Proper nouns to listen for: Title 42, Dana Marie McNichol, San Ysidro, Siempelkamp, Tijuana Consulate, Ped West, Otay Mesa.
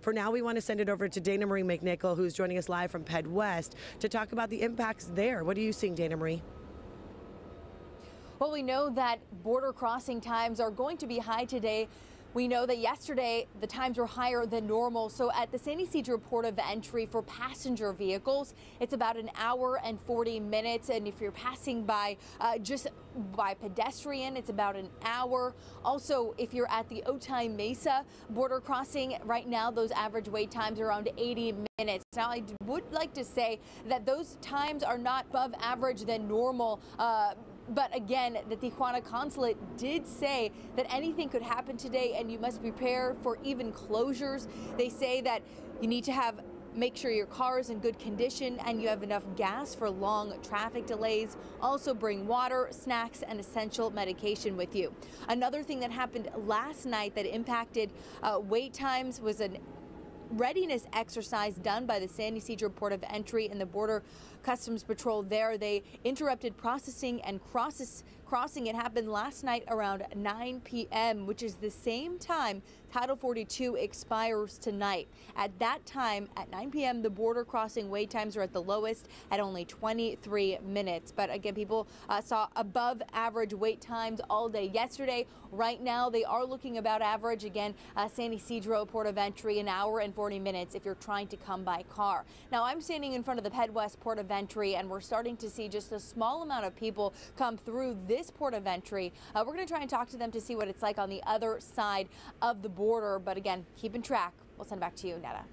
For now, we want to send it over to Dana Marie McNichol, who's joining us live from Ped West to talk about the impacts there. What are you seeing, Dana Marie? Well, we know that border crossing times are going to be high today. We know that yesterday the times were higher than normal. So at the San Ysidro port of entry for passenger vehicles, it's about an hour and 40 minutes. And if you're passing by just by pedestrian, it's about an hour. Also, if you're at the Otay Mesa border crossing right now, those average wait times are around 80 minutes. Now, I would like to say that those times are not above average than normal. But again, the Tijuana Consulate did say that anything could happen today and you must prepare for even closures. They say that you need to make sure your car is in good condition and you have enough gas for long traffic delays. Also bring water, snacks, and essential medication with you. Another thing that happened last night that impacted wait times was an readiness exercise done by the San Ysidro Port of Entry and the Border Customs Patrol there. They interrupted processing and crossing. It happened last night around 9 p.m., which is the same time Title 42 expires tonight. At that time, at 9 p.m., the border crossing wait times are at the lowest at only 23 minutes. But again, people saw above average wait times all day yesterday. Right now, they are looking about average. Again, San Ysidro Port of Entry, an hour and 40 minutes if you're trying to come by car. Now, I'm standing in front of the Ped West Port of Entry, and we're starting to see just a small amount of people come through this port of entry. We're going to try and talk to them to see what it's like on the other side of the border. But again, keeping track. We'll send it back to you, Netta.